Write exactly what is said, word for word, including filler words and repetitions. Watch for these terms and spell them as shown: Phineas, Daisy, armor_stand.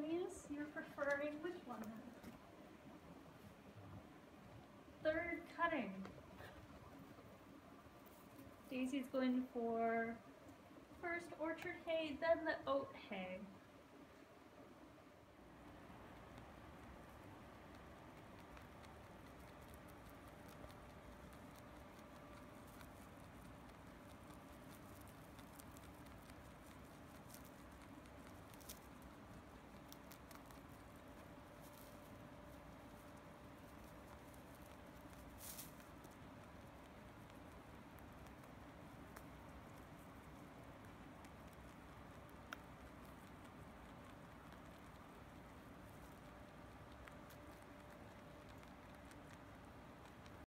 Phineas, you're preferring which one then? Third cutting. Daisy's going for first orchard hay, then the oat hay.